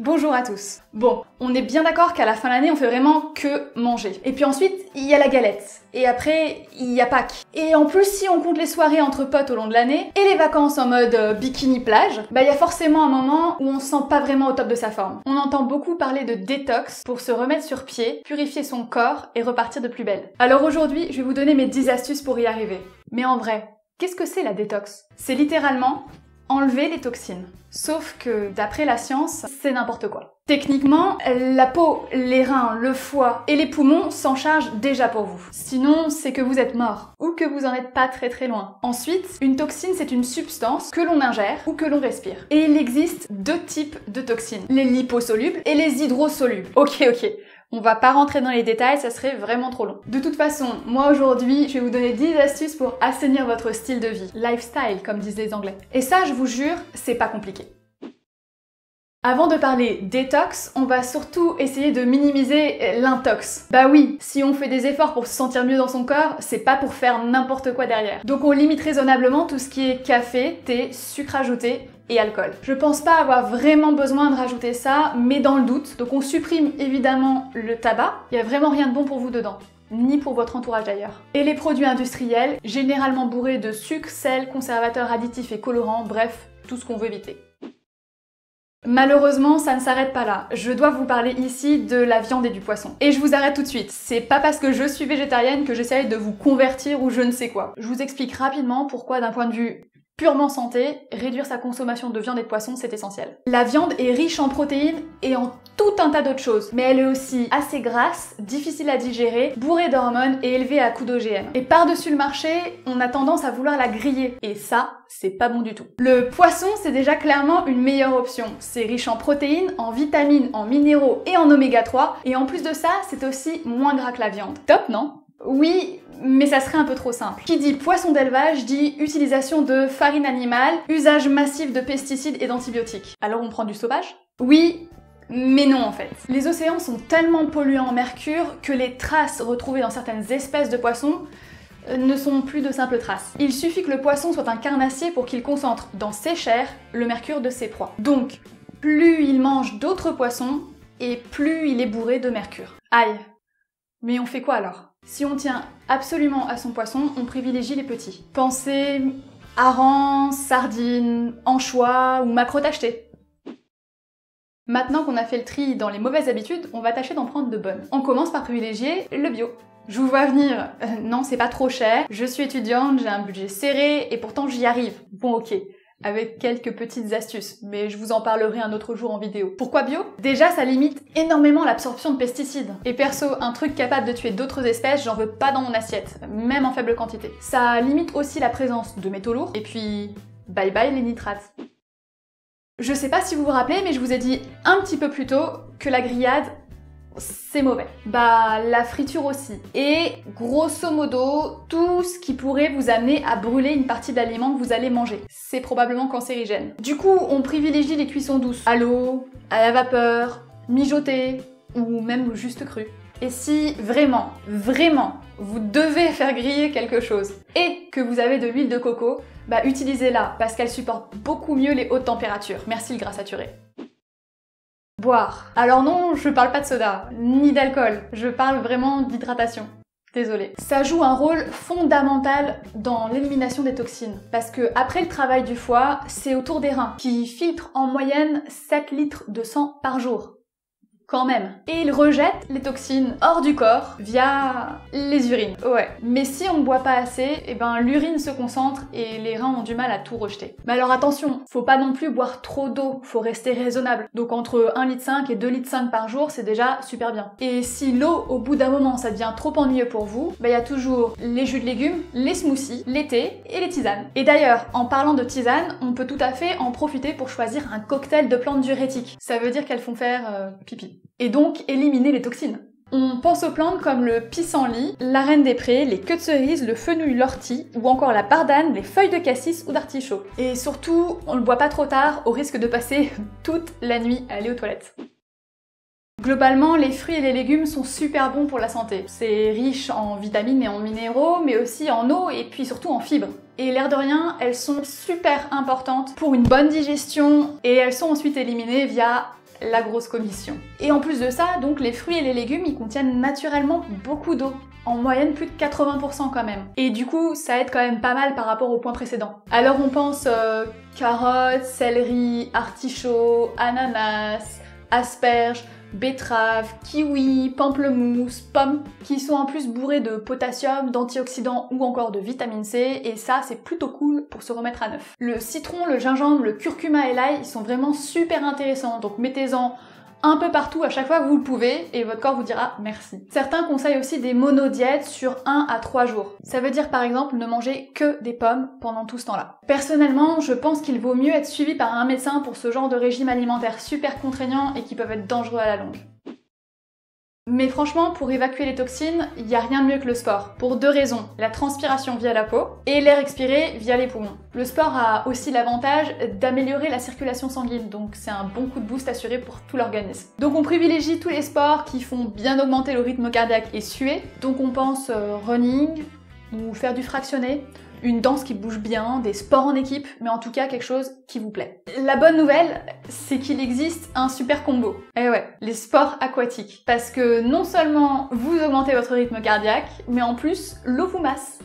Bonjour à tous. Bon, on est bien d'accord qu'à la fin de l'année, on fait vraiment que manger. Et puis ensuite, il y a la galette. Et après, il y a Pâques. Et en plus, si on compte les soirées entre potes au long de l'année, et les vacances en mode bikini-plage, bah il y a forcément un moment où on se sent pas vraiment au top de sa forme. On entend beaucoup parler de détox pour se remettre sur pied, purifier son corps et repartir de plus belle. Alors aujourd'hui, je vais vous donner mes 10 astuces pour y arriver. Mais en vrai, qu'est-ce que c'est la détox? C'est littéralement enlever les toxines. Sauf que, d'après la science, c'est n'importe quoi. Techniquement, la peau, les reins, le foie et les poumons s'en chargent déjà pour vous. Sinon, c'est que vous êtes mort, ou que vous en êtes pas très très loin. Ensuite, une toxine, c'est une substance que l'on ingère ou que l'on respire. Et il existe deux types de toxines, les liposolubles et les hydrosolubles. Ok. On va pas rentrer dans les détails, ça serait vraiment trop long. De toute façon, moi aujourd'hui, je vais vous donner 10 astuces pour assainir votre style de vie. Lifestyle, comme disent les Anglais. Et ça, je vous jure, c'est pas compliqué. Avant de parler détox, on va surtout essayer de minimiser l'intox. Bah oui, si on fait des efforts pour se sentir mieux dans son corps, c'est pas pour faire n'importe quoi derrière. Donc on limite raisonnablement tout ce qui est café, thé, sucre ajouté et alcool. Je pense pas avoir vraiment besoin de rajouter ça, mais dans le doute. Donc on supprime évidemment le tabac, il y a vraiment rien de bon pour vous dedans. Ni pour votre entourage d'ailleurs. Et les produits industriels, généralement bourrés de sucre, sel, conservateurs, additifs et colorants, bref, tout ce qu'on veut éviter. Malheureusement, ça ne s'arrête pas là. Je dois vous parler ici de la viande et du poisson. Et je vous arrête tout de suite. C'est pas parce que je suis végétarienne que j'essaye de vous convertir ou je ne sais quoi. Je vous explique rapidement pourquoi, d'un point de vue purement santé, réduire sa consommation de viande et de poisson, c'est essentiel. La viande est riche en protéines et en tout un tas d'autres choses, mais elle est aussi assez grasse, difficile à digérer, bourrée d'hormones et élevée à coups d'OGM. Et par-dessus le marché, on a tendance à vouloir la griller. Et ça, c'est pas bon du tout. Le poisson, c'est déjà clairement une meilleure option. C'est riche en protéines, en vitamines, en minéraux et en oméga 3. Et en plus de ça, c'est aussi moins gras que la viande. Top, non? Oui, mais ça serait un peu trop simple. Qui dit poisson d'élevage dit utilisation de farine animale, usage massif de pesticides et d'antibiotiques. Alors on prend du sauvage? Oui, mais non en fait. Les océans sont tellement pollués en mercure que les traces retrouvées dans certaines espèces de poissons ne sont plus de simples traces. Il suffit que le poisson soit un carnassier pour qu'il concentre dans ses chairs le mercure de ses proies. Donc, plus il mange d'autres poissons et plus il est bourré de mercure. Aïe. Mais on fait quoi alors? Si on tient absolument à son poisson, on privilégie les petits. Pensez harengs, sardines, anchois ou maquereaux tachetés. Maintenant qu'on a fait le tri dans les mauvaises habitudes, on va tâcher d'en prendre de bonnes. On commence par privilégier le bio. Je vous vois venir, non c'est pas trop cher, je suis étudiante, j'ai un budget serré et pourtant j'y arrive. Bon ok, avec quelques petites astuces, mais je vous en parlerai un autre jour en vidéo. Pourquoi bio? Déjà ça limite énormément l'absorption de pesticides. Et perso, un truc capable de tuer d'autres espèces, j'en veux pas dans mon assiette, même en faible quantité. Ça limite aussi la présence de métaux lourds, et puis bye bye les nitrates. Je sais pas si vous vous rappelez, mais je vous ai dit un petit peu plus tôt que la grillade, c'est mauvais. Bah, la friture aussi. Et grosso modo, tout ce qui pourrait vous amener à brûler une partie de l'aliment que vous allez manger. C'est probablement cancérigène. Du coup, on privilégie les cuissons douces. À l'eau, à la vapeur, mijotées, ou même juste crues. Et si vraiment, vraiment, vous devez faire griller quelque chose et que vous avez de l'huile de coco, bah utilisez-la parce qu'elle supporte beaucoup mieux les hautes températures. Merci le gras saturé. Boire. Alors non, je parle pas de soda, ni d'alcool, je parle vraiment d'hydratation. Désolée. Ça joue un rôle fondamental dans l'élimination des toxines. Parce que après le travail du foie, c'est au tour des reins qui filtrent en moyenne 7 litres de sang par jour. Quand même. Et ils rejettent les toxines hors du corps via les urines. Ouais. Mais si on ne boit pas assez, eh ben l'urine se concentre et les reins ont du mal à tout rejeter. Mais alors attention, faut pas non plus boire trop d'eau, faut rester raisonnable. Donc entre 1,5 litre et 2,5 litres par jour, c'est déjà super bien. Et si l'eau, au bout d'un moment, ça devient trop ennuyeux pour vous, bah il y a toujours les jus de légumes, les smoothies, les thés et les tisanes. Et d'ailleurs, en parlant de tisanes, on peut tout à fait en profiter pour choisir un cocktail de plantes diurétiques. Ça veut dire qu'elles font faire pipi. Et donc éliminer les toxines. On pense aux plantes comme le pissenlit, la reine des prés, les queues de cerises, le fenouil, l'ortie ou encore la pardane, les feuilles de cassis ou d'artichaut. Et surtout, on ne le boit pas trop tard au risque de passer toute la nuit à aller aux toilettes. Globalement, les fruits et les légumes sont super bons pour la santé. C'est riche en vitamines et en minéraux, mais aussi en eau et puis surtout en fibres. Et l'air de rien, elles sont super importantes pour une bonne digestion et elles sont ensuite éliminées via la grosse commission. Et en plus de ça, donc les fruits et les légumes, ils contiennent naturellement beaucoup d'eau. En moyenne plus de 80% quand même. Et du coup, ça aide quand même pas mal par rapport au point précédent. Alors on pense carottes, céleri, artichauts, ananas, asperges, betteraves, kiwis, pamplemousses, pommes, qui sont en plus bourrés de potassium, d'antioxydants ou encore de vitamine C, et ça c'est plutôt cool pour se remettre à neuf. Le citron, le gingembre, le curcuma et l'ail, ils sont vraiment super intéressants, donc mettez-en un peu partout à chaque fois que vous le pouvez et votre corps vous dira merci. Certains conseillent aussi des monodiètes sur 1 à 3 jours. Ça veut dire par exemple ne manger que des pommes pendant tout ce temps-là. Personnellement, je pense qu'il vaut mieux être suivi par un médecin pour ce genre de régime alimentaire super contraignant et qui peuvent être dangereux à la longue. Mais franchement, pour évacuer les toxines, il n'y a rien de mieux que le sport. Pour deux raisons, la transpiration via la peau et l'air expiré via les poumons. Le sport a aussi l'avantage d'améliorer la circulation sanguine, donc c'est un bon coup de boost assuré pour tout l'organisme. Donc on privilégie tous les sports qui font bien augmenter le rythme cardiaque et suer. Donc on pense running ou faire du fractionné, une danse qui bouge bien, des sports en équipe, mais en tout cas quelque chose qui vous plaît. La bonne nouvelle, c'est qu'il existe un super combo. Eh ouais, les sports aquatiques. Parce que non seulement vous augmentez votre rythme cardiaque, mais en plus, l'eau vous masse.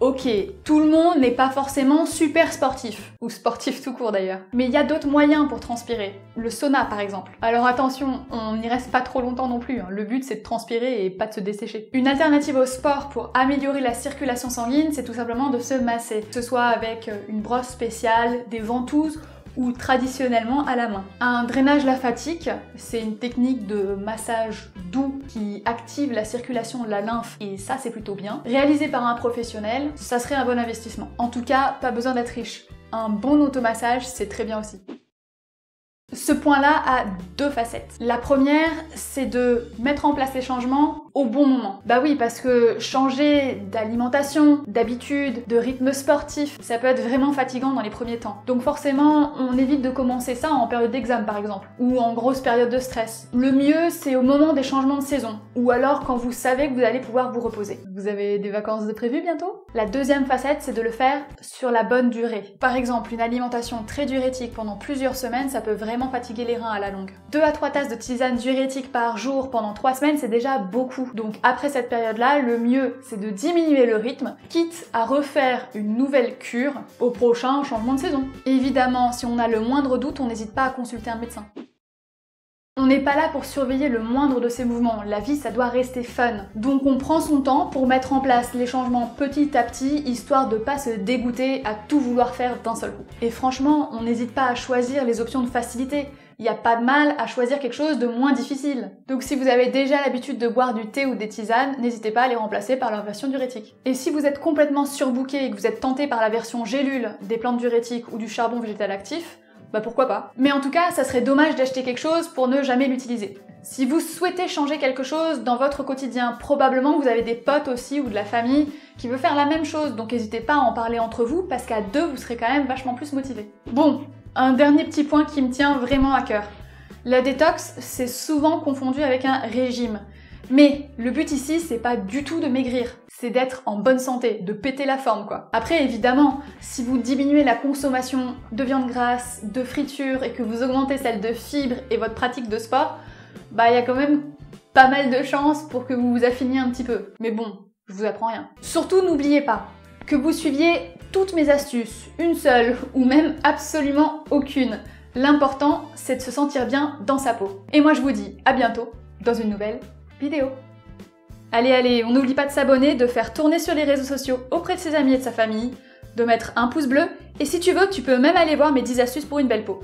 Ok, tout le monde n'est pas forcément super sportif, ou sportif tout court d'ailleurs. Mais il y a d'autres moyens pour transpirer, le sauna par exemple. Alors attention, on n'y reste pas trop longtemps non plus, hein. Le but c'est de transpirer et pas de se dessécher. Une alternative au sport pour améliorer la circulation sanguine, c'est tout simplement de se masser, que ce soit avec une brosse spéciale, des ventouses, ou traditionnellement à la main. Un drainage lymphatique, c'est une technique de massage doux qui active la circulation de la lymphe et ça c'est plutôt bien. Réalisé par un professionnel, ça serait un bon investissement. En tout cas, pas besoin d'être riche. Un bon automassage, c'est très bien aussi. Ce point-là a deux facettes. La première, c'est de mettre en place les changements au bon moment. Bah oui, parce que changer d'alimentation, d'habitude, de rythme sportif, ça peut être vraiment fatigant dans les premiers temps. Donc forcément, on évite de commencer ça en période d'examen par exemple, ou en grosse période de stress. Le mieux, c'est au moment des changements de saison, ou alors quand vous savez que vous allez pouvoir vous reposer. Vous avez des vacances de prévues bientôt? La deuxième facette, c'est de le faire sur la bonne durée. Par exemple, une alimentation très diurétique pendant plusieurs semaines, ça peut vraiment fatiguer les reins à la longue. 2 à 3 tasses de tisane diurétique par jour pendant 3 semaines, c'est déjà beaucoup. Donc après cette période-là, le mieux c'est de diminuer le rythme, quitte à refaire une nouvelle cure au prochain changement de saison. Évidemment, si on a le moindre doute, on n'hésite pas à consulter un médecin. On n'est pas là pour surveiller le moindre de ces mouvements, la vie ça doit rester fun. Donc on prend son temps pour mettre en place les changements petit à petit, histoire de pas se dégoûter à tout vouloir faire d'un seul coup. Et franchement, on n'hésite pas à choisir les options de facilité. Il n'y a pas de mal à choisir quelque chose de moins difficile. Donc si vous avez déjà l'habitude de boire du thé ou des tisanes, n'hésitez pas à les remplacer par leur version diurétique. Et si vous êtes complètement surbooké et que vous êtes tenté par la version gélule des plantes diurétiques ou du charbon végétal actif, bah pourquoi pas. Mais en tout cas, ça serait dommage d'acheter quelque chose pour ne jamais l'utiliser. Si vous souhaitez changer quelque chose dans votre quotidien, probablement vous avez des potes aussi ou de la famille qui veut faire la même chose, donc n'hésitez pas à en parler entre vous parce qu'à deux, vous serez quand même vachement plus motivés. Bon, un dernier petit point qui me tient vraiment à cœur. La détox, c'est souvent confondu avec un régime. Mais le but ici, c'est pas du tout de maigrir, c'est d'être en bonne santé, de péter la forme quoi. Après évidemment, si vous diminuez la consommation de viande grasse, de friture et que vous augmentez celle de fibres et votre pratique de sport, bah il y a quand même pas mal de chances pour que vous vous affiniez un petit peu. Mais bon, je vous apprends rien. Surtout n'oubliez pas que vous suiviez toutes mes astuces, une seule ou même absolument aucune. L'important, c'est de se sentir bien dans sa peau. Et moi je vous dis à bientôt dans une nouvelle vidéo. Allez, on n'oublie pas de s'abonner, de faire tourner sur les réseaux sociaux auprès de ses amis et de sa famille, de mettre un pouce bleu, et si tu veux, tu peux même aller voir mes 10 astuces pour une belle peau.